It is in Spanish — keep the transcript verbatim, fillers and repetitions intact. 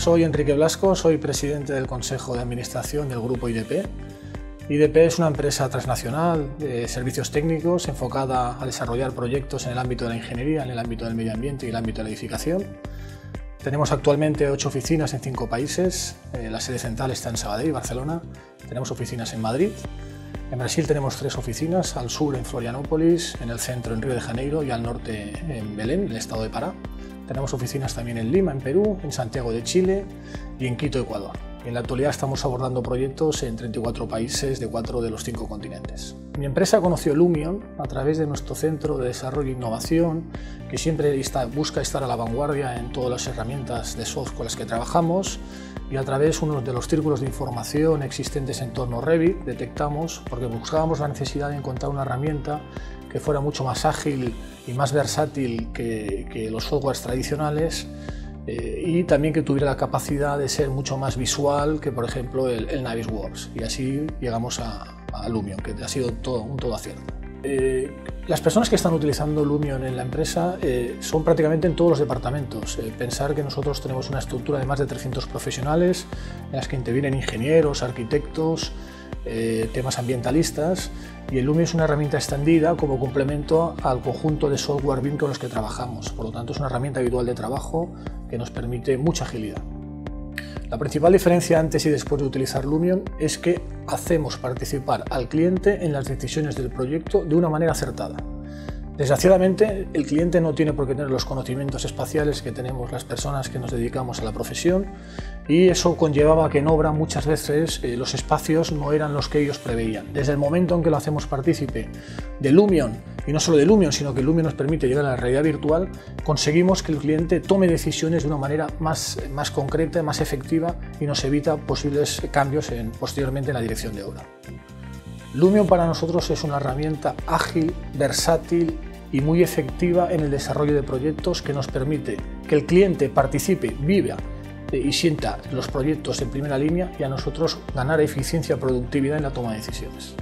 Soy Enrique Blasco, soy presidente del Consejo de Administración del Grupo I D P. I D P es una empresa transnacional de servicios técnicos enfocada a desarrollar proyectos en el ámbito de la ingeniería, en el ámbito del medio ambiente y el ámbito de la edificación. Tenemos actualmente ocho oficinas en cinco países. La sede central está en Sabadell, Barcelona. Tenemos oficinas en Madrid. En Brasil tenemos tres oficinas, al sur en Florianópolis, en el centro en Río de Janeiro y al norte en Belén, en el estado de Pará. Tenemos oficinas también en Lima, en Perú, en Santiago de Chile y en Quito, Ecuador. En la actualidad estamos abordando proyectos en treinta y cuatro países de cuatro de los cinco continentes. Mi empresa conoció Lumion a través de nuestro Centro de Desarrollo e Innovación, que siempre está, busca estar a la vanguardia en todas las herramientas de software con las que trabajamos, y a través de uno de los círculos de información existentes en torno a Revit detectamos, porque buscábamos la necesidad de encontrar una herramienta que fuera mucho más ágil y más versátil que, que los softwares tradicionales, eh, y también que tuviera la capacidad de ser mucho más visual que, por ejemplo, el, el Navisworks. Y así llegamos a, a Lumion, que ha sido todo, un todo acierto. Eh, las personas que están utilizando Lumion en la empresa eh, son prácticamente en todos los departamentos. Eh, pensar que nosotros tenemos una estructura de más de trescientos profesionales, en las que intervienen ingenieros, arquitectos, Eh, temas ambientalistas, y el Lumion es una herramienta extendida como complemento al conjunto de software B I M con los que trabajamos. Por lo tanto, es una herramienta habitual de trabajo que nos permite mucha agilidad. La principal diferencia antes y después de utilizar Lumion es que hacemos participar al cliente en las decisiones del proyecto de una manera acertada. Desgraciadamente, el cliente no tiene por qué tener los conocimientos espaciales que tenemos las personas que nos dedicamos a la profesión, y eso conllevaba que en obra muchas veces eh, los espacios no eran los que ellos preveían. Desde el momento en que lo hacemos partícipe de Lumion, y no solo de Lumion, sino que Lumion nos permite llegar a la realidad virtual, conseguimos que el cliente tome decisiones de una manera más, más concreta, más efectiva, y nos evita posibles cambios en, posteriormente en la dirección de obra. Lumion para nosotros es una herramienta ágil, versátil y muy efectiva en el desarrollo de proyectos, que nos permite que el cliente participe, viva y sienta los proyectos en primera línea, y a nosotros ganar eficiencia y productividad en la toma de decisiones.